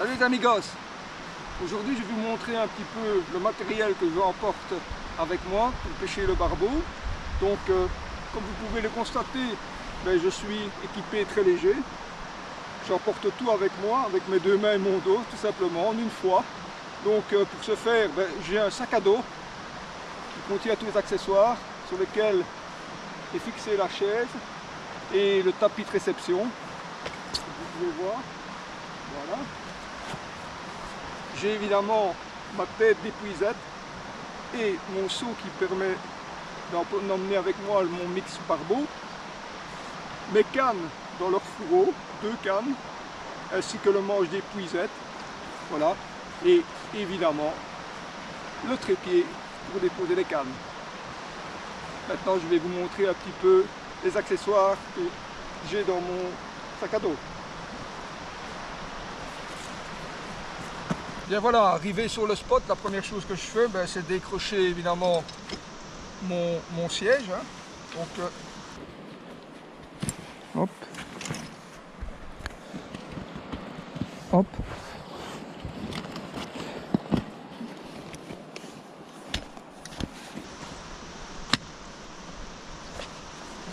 Salut les amigos! Aujourd'hui je vais vous montrer un petit peu le matériel que j'emporte avec moi pour pêcher le barbeau. Donc comme vous pouvez le constater, je suis équipé très léger. J'emporte tout avec moi, avec mes deux mains et mon dos tout simplement, en une fois. Donc pour ce faire, j'ai un sac à dos qui contient tous les accessoires sur lesquels est fixée la chaise et le tapis de réception. Vous pouvez voir, voilà. J'ai évidemment ma tête d'épuisette et mon seau qui permet d'emmener avec moi mon mix barbeau. Mes cannes dans leur fourreau, deux cannes, ainsi que le manche d'épuisette. Voilà. Et évidemment, le trépied pour déposer les cannes. Maintenant, je vais vous montrer un petit peu les accessoires que j'ai dans mon sac à dos. Bien voilà, arrivé sur le spot, la première chose que je fais, c'est décrocher évidemment mon siège. Hein. Donc, hop, hop.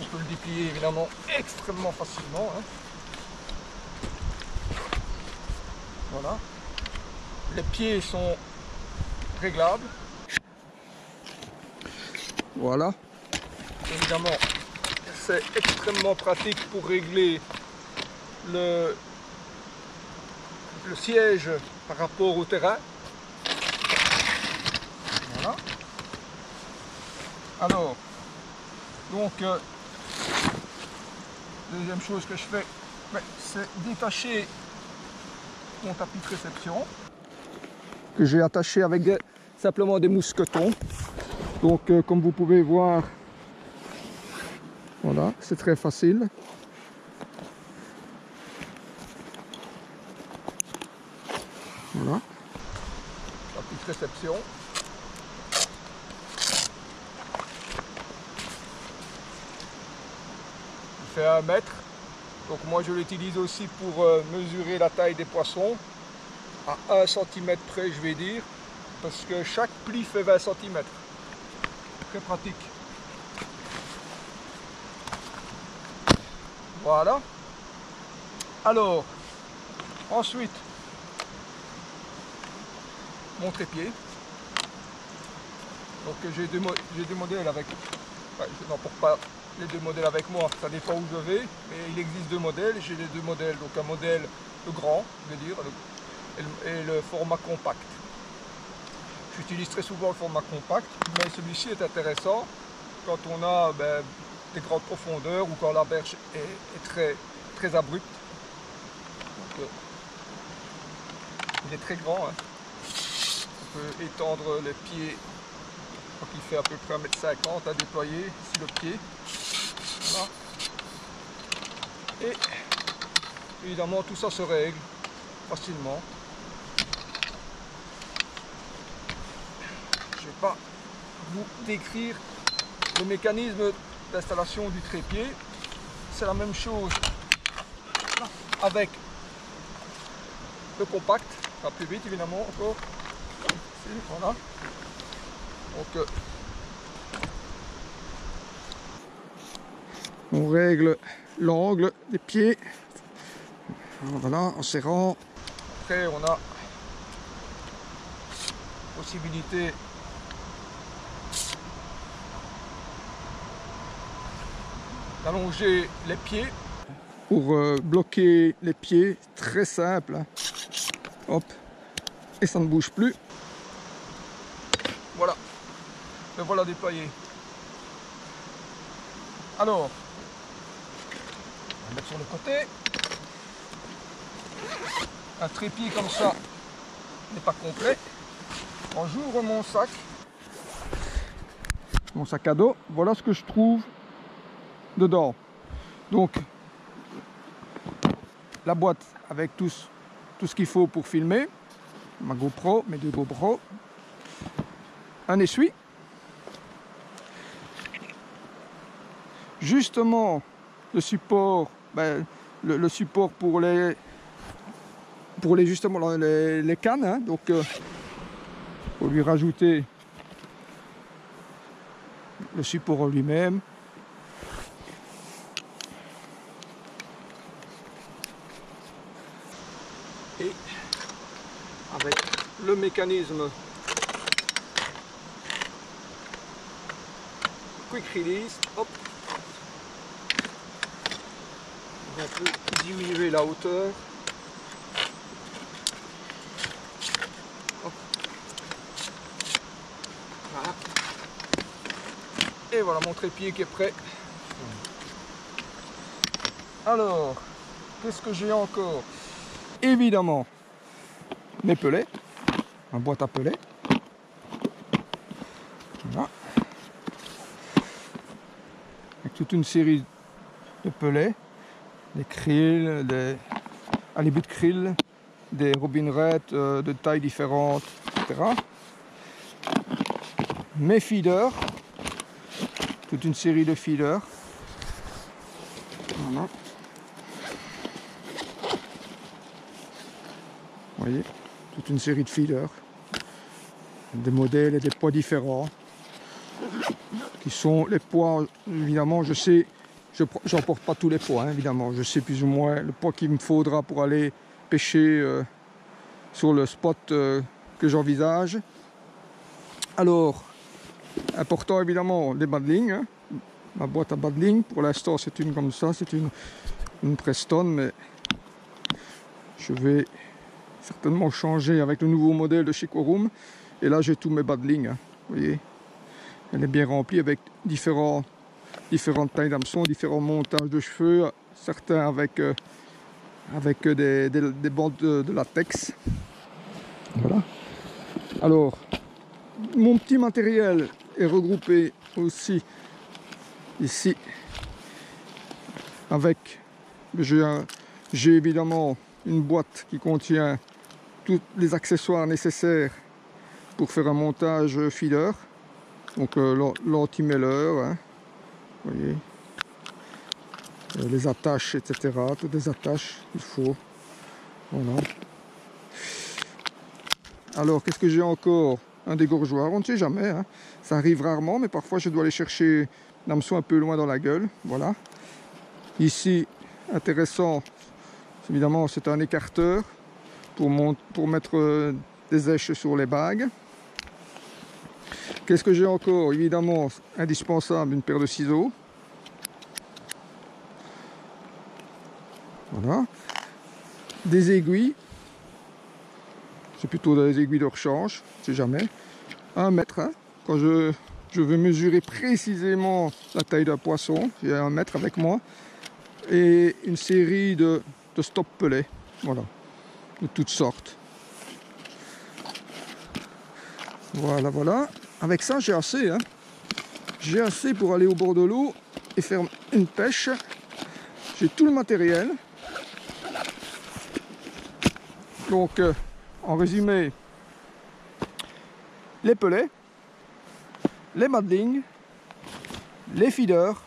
On peut le déplier évidemment extrêmement facilement. Hein. Voilà. Les pieds sont réglables. Voilà. Évidemment, c'est extrêmement pratique pour régler le siège par rapport au terrain. Voilà. Alors, donc, deuxième chose que je fais, c'est détacher mon tapis de réception, que j'ai attaché avec simplement des mousquetons. Donc comme vous pouvez voir, voilà, c'est très facile. Voilà. La petite réception. Il fait 1 mètre. Donc moi je l'utilise aussi pour mesurer la taille des poissons. À 1 cm près, je vais dire, parce que chaque pli fait 20 cm. Très pratique. Voilà. Alors, ensuite, mon trépied. Donc j'ai deux modèles avec. Ouais, je n'emporte pas les deux modèles avec moi, ça dépend où je vais, mais il existe deux modèles. J'ai les deux modèles, donc un modèle le grand, je vais dire, et le format compact. J'utilise très souvent le format compact, mais celui-ci est intéressant quand on a des grandes profondeurs ou quand la berge est très, très abrupte. Donc, il est très grand, hein. On peut étendre les pieds, je crois qu'il fait à peu près 1,50 m à déployer, ici le pied. Voilà. Et évidemment tout ça se règle facilement. Pas vous décrire le mécanisme d'installation du trépied. C'est la même chose avec le compact, pas plus vite évidemment encore. Voilà. Donc, on règle l'angle des pieds. Voilà, en serrant. Après on a possibilité allonger les pieds pour bloquer les pieds, très simple, hein. Hop, et ça ne bouge plus. Voilà, le voilà déployé. Alors on va mettre sur le côté. Un trépied comme ça n'est pas complet. Quand j'ouvre mon sac à dos, voilà ce que je trouve dedans. Donc la boîte avec tout ce qu'il faut pour filmer, ma GoPro, mes deux GoPro, un essuie. Justement le support, le support pour les pour les, justement les cannes. Hein, donc il faut lui rajouter le support lui-même. Et avec le mécanisme quick release, hop, on va un peu diminuer la hauteur. Hop. Voilà. Et voilà mon trépied qui est prêt. Alors, qu'est-ce que j'ai encore? Évidemment, mes pelets, ma boîte à pelets. Voilà. Avec toute une série de pelets, des krills, à l'ébut de krill, des robinerettes de tailles différentes, etc. Mes feeders, toute une série de feeders. Voilà. Vous voyez, toute une série de feeders, des modèles et des poids différents, qui sont les poids, évidemment, je sais, j'emporte pas tous les poids, hein, évidemment, je sais plus ou moins le poids qu'il me faudra pour aller pêcher sur le spot que j'envisage. Alors, important évidemment, des bas de ligne, hein, ma boîte à bas de ligne, pour l'instant c'est une comme ça, c'est une Preston, mais je vais certainement changé avec le nouveau modèle de chez Korum. Et là j'ai tous mes bas de ligne, hein, vous voyez, elle est bien remplie avec différentes tailles d'hameçons, différents montages de cheveux, certains avec, des bandes de latex. Voilà. Alors mon petit matériel est regroupé aussi ici avec, j'ai évidemment une boîte qui contient tous les accessoires nécessaires pour faire un montage feeder, donc l'anti-mêleur, hein, voyez, les attaches, etc. Toutes les attaches il faut. Voilà. Alors qu'est-ce que j'ai encore? Un dégorgeoir, on ne sait jamais, hein. Ça arrive rarement, mais parfois je dois aller chercher l'hameçon un peu loin dans la gueule. Voilà. Ici, intéressant, évidemment c'est un écarteur. Pour mettre des èches sur les bagues. Qu'est-ce que j'ai encore? Évidemment, indispensable, une paire de ciseaux. Voilà. Des aiguilles. C'est plutôt des aiguilles de rechange, je ne sais jamais. Un mètre, hein, quand je veux mesurer précisément la taille d'un poisson, j'ai un mètre avec moi. Et une série de stop pelets. Voilà. De toutes sortes. Voilà, voilà. Avec ça, j'ai assez, hein. J'ai assez pour aller au bord de l'eau et faire une pêche. J'ai tout le matériel. Donc, en résumé, les pelets, les bas de ligne, les feeders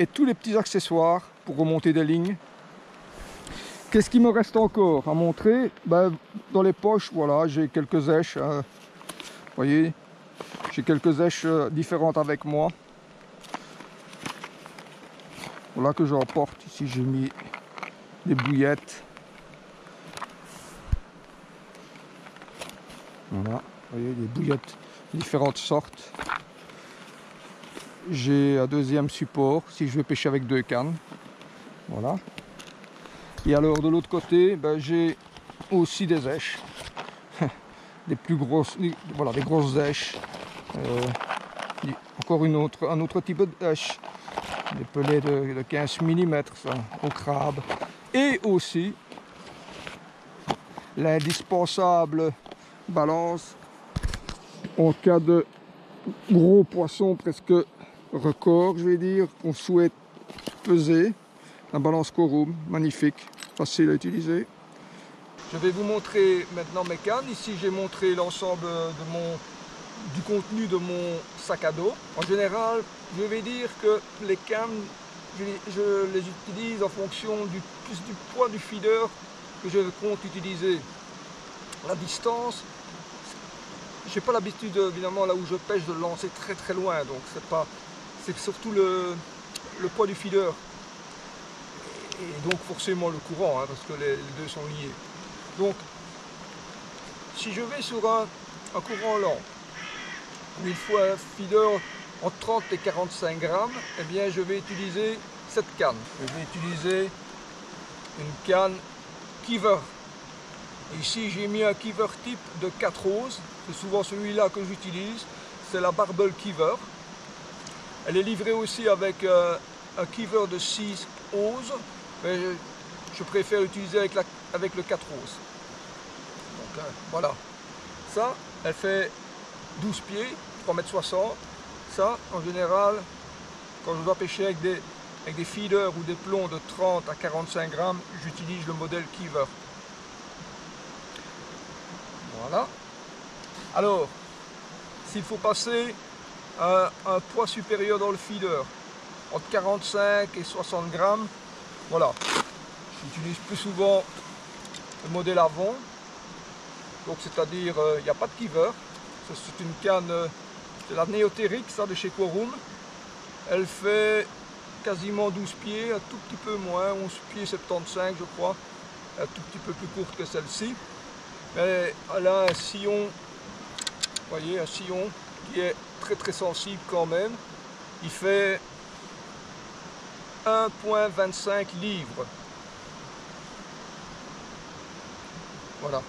et tous les petits accessoires pour remonter des lignes. Qu'est-ce qui me reste encore à montrer? Ben, dans les poches, voilà, j'ai quelques èches. Vous voyez, j'ai quelques èches différentes avec moi. Voilà que j'emporte. Ici, j'ai mis des bouillettes. Voilà, vous voyez, des bouillettes de différentes sortes. J'ai un deuxième support si je veux pêcher avec deux cannes. Voilà. Et alors de l'autre côté, ben, j'ai aussi des èches, des plus grosses, voilà, des grosses èches, encore un autre type d'èche, des pelets de 15 mm ça, au crabe, et aussi l'indispensable balance en cas de gros poisson presque record, je vais dire, qu'on souhaite peser. La balance Korum, magnifique, facile à utiliser. Je vais vous montrer maintenant mes cannes. Ici j'ai montré l'ensemble du contenu de mon sac à dos. En général, je vais dire que les cannes, je les utilise en fonction du poids du feeder que je compte utiliser. La distance, j'ai pas l'habitude évidemment là où je pêche de lancer très très loin, donc c'est pas, c'est surtout le poids du fileur et donc forcément le courant, hein, parce que les deux sont liés. Donc si je vais sur un courant lent, une fois un feeder entre 30 et 45 grammes, eh bien je vais utiliser cette canne. Je vais utiliser une canne quiver. Ici j'ai mis un quiver type de 4 oses, c'est souvent celui-là que j'utilise, c'est la Barbel Quiver. Elle est livrée aussi avec un quiver de 6 oses, mais je préfère l'utiliser avec le 4 oses. Donc voilà, ça elle fait 12 pieds, 3,60 m. Ça, en général, quand je dois pêcher avec des feeders ou des plombs de 30 à 45 grammes, j'utilise le modèle Quiver. Voilà. Alors, s'il faut passer un poids supérieur dans le feeder, entre 45 et 60 grammes, voilà. J'utilise plus souvent le modèle avant, donc c'est-à-dire il n'y a pas de Quiver. C'est une canne de la Neoteric, ça, de chez Korum. Elle fait quasiment 12 pieds, un tout petit peu moins, 11 pieds 75 je crois, un tout petit peu plus courte que celle-ci. Mais elle a un sillon, vous voyez, un sillon qui est très très sensible quand même. Il fait 1,25 livres. Voilà.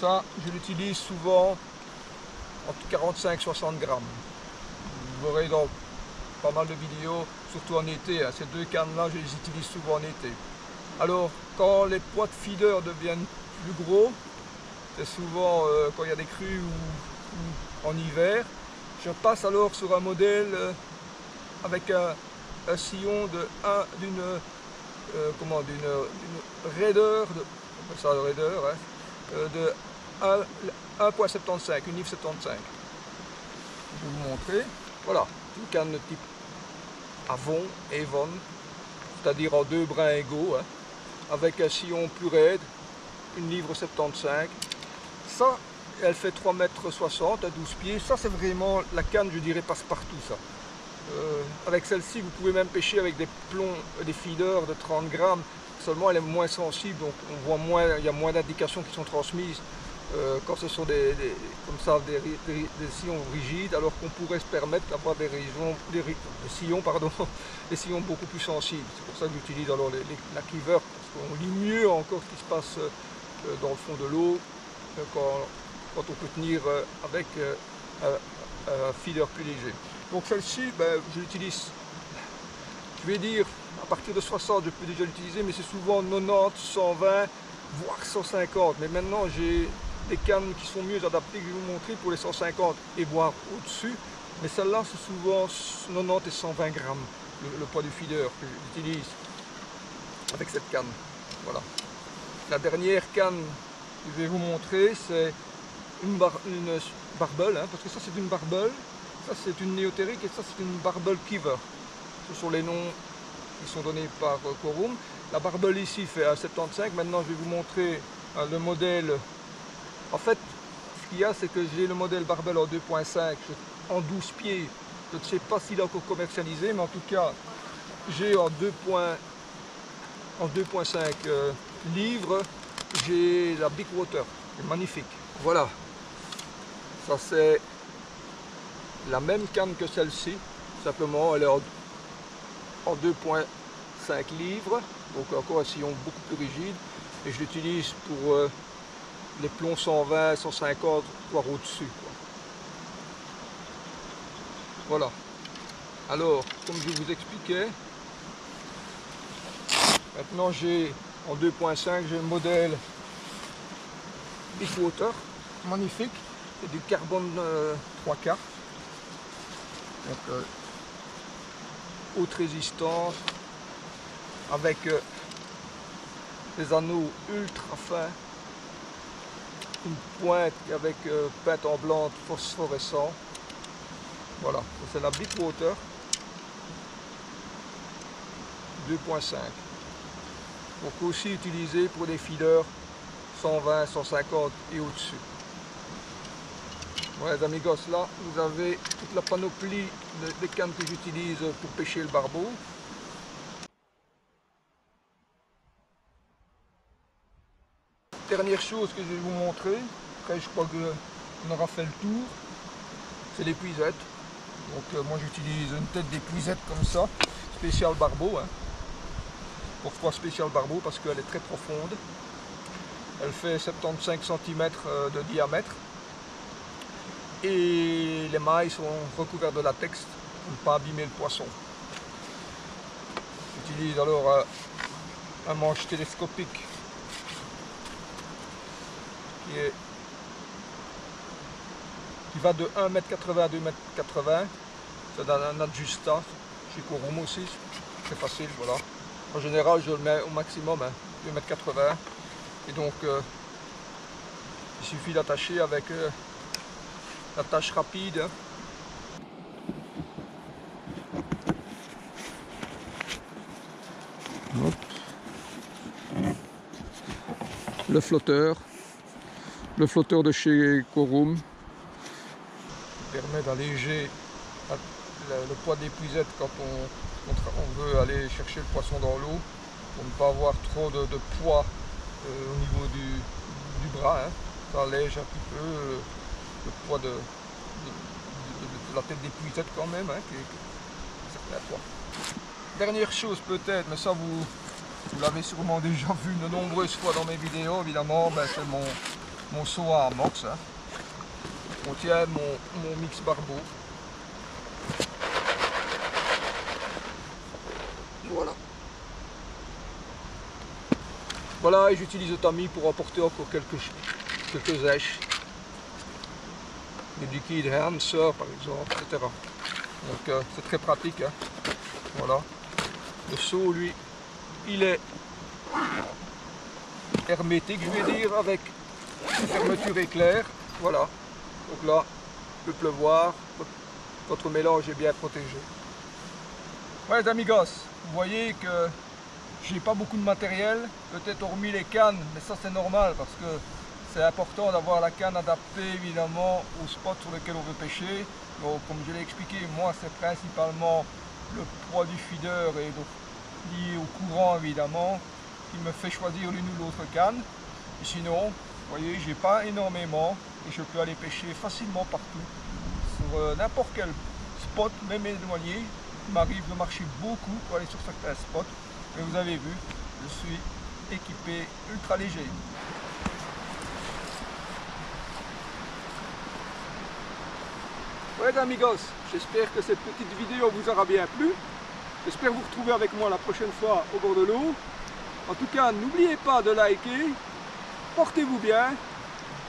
Ça, je l'utilise souvent entre 45 et 60 grammes. Vous verrez dans pas mal de vidéos, surtout en été. Hein, ces deux cannes-là, je les utilise souvent en été. Alors, quand les poids de feeder deviennent plus gros, c'est souvent quand il y a des crues ou en hiver, je passe alors sur un modèle avec un sillon d'une raideur, on appelle ça la raideur, hein, de 1,75, une livre 75. Je vais vous montrer. Voilà, une canne de type Avon, Avon, c'est-à-dire en deux brins égaux, hein, avec un sillon plus raide, une livre 75. Ça, elle fait 3,60 m à 12 pieds. Ça, c'est vraiment la canne, je dirais, passe-partout, ça. Avec celle-ci, vous pouvez même pêcher avec des plombs, des feeders de 30 grammes. Seulement elle est moins sensible, donc on voit moins, il y a moins d'indications qui sont transmises quand ce sont des sillons rigides, alors qu'on pourrait se permettre d'avoir des sillons beaucoup plus sensibles. C'est pour ça que j'utilise alors la Quiver, parce qu'on lit mieux encore ce qui se passe dans le fond de l'eau quand on peut tenir avec un feeder plus léger. Donc celle-ci, ben, je l'utilise, je vais dire, à partir de 60, je peux déjà l'utiliser, mais c'est souvent 90, 120, voire 150. Mais maintenant, j'ai des cannes qui sont mieux adaptées, que je vais vous montrer, pour les 150 et voire au-dessus. Mais celle-là, c'est souvent 90 et 120 grammes, le poids du feeder que j'utilise avec cette canne. Voilà. La dernière canne que je vais vous montrer, c'est une barbel, hein, parce que ça, c'est une barbel, ça, c'est une Neoteric et ça, c'est une Barbel Quiver. Ce sont les noms qui sont donnés par Korum. La Barbel ici fait 1,75 m. Maintenant je vais vous montrer le modèle. En fait, ce qu'il y a, c'est que j'ai le modèle Barbel en 2,5 en 12 pieds. Je ne sais pas s'il est encore commercialisé, mais en tout cas j'ai en 2,5 livres, j'ai la Big Water, magnifique. Voilà, ça c'est la même canne que celle-ci, simplement elle est en 2,5 livres, donc encore un sillon beaucoup plus rigide, et je l'utilise pour les plombs 120, 150, voire au-dessus. Voilà. Alors, comme je vous expliquais, maintenant j'ai en 2,5, j'ai le modèle Big Water, magnifique, c'est du carbone 3K. Donc, haute résistance, avec des anneaux ultra fins, une pointe avec peinte en blanc phosphorescent. Voilà, c'est la Big Water. 2.5. On peut aussi utiliser pour des feeders 120, 150 et au-dessus. Voilà les amigos, là vous avez toute la panoplie des cannes que j'utilise pour pêcher le barbeau. Dernière chose que je vais vous montrer, après je crois qu'on aura fait le tour, c'est les puisettes. Donc moi j'utilise une tête d'épuisette comme ça, spécial barbeau. Hein. Pourquoi spécial barbeau? Parce qu'elle est très profonde. Elle fait 75 cm de diamètre. Et les mailles sont recouverts de latex pour ne pas abîmer le poisson. J'utilise alors un manche télescopique qui va de 1,80 m à 2,80 m. C'est un adjusta, chez Korum aussi, c'est facile, voilà. En général, je le mets au maximum, hein, 2,80 m. Et donc, il suffit d'attacher avec la tâche rapide. Hein. Le flotteur de chez Korum permet d'alléger le poids des puisettes quand on veut aller chercher le poisson dans l'eau pour ne pas avoir trop de poids au niveau du bras. Hein. Ça allège un petit peu le poids de la tête des puisettes quand même, hein, qui est certain poids. Dernière chose peut-être, mais ça vous l'avez sûrement déjà vu de nombreuses fois dans mes vidéos, évidemment, ben c'est mon seau à amorce, hein. On tient mon mix barbeau. Voilà. Voilà, et j'utilise le tamis pour apporter encore quelques èches. Du liquide hamster par exemple, etc. Donc c'est très pratique. Hein. Voilà. Le seau, lui, il est hermétique, je vais dire, avec une fermeture éclair. Voilà. Donc là, il peut pleuvoir, votre mélange est bien protégé. Ouais les amigos, vous voyez que j'ai pas beaucoup de matériel, peut-être hormis les cannes, mais ça c'est normal parce que c'est important d'avoir la canne adaptée évidemment au spot sur lequel on veut pêcher. Donc comme je l'ai expliqué, moi c'est principalement le poids du feeder et donc lié au courant évidemment qui me fait choisir l'une ou l'autre canne. Et sinon, vous voyez, j'ai pas énormément et je peux aller pêcher facilement partout, sur n'importe quel spot, même éloigné. Il m'arrive de marcher beaucoup pour aller sur certains spots. Mais vous avez vu, je suis équipé ultra léger. Ouais amigos, j'espère que cette petite vidéo vous aura bien plu. J'espère vous retrouver avec moi la prochaine fois au bord de l'eau. En tout cas, n'oubliez pas de liker. Portez-vous bien.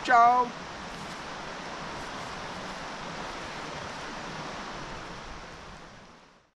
Ciao.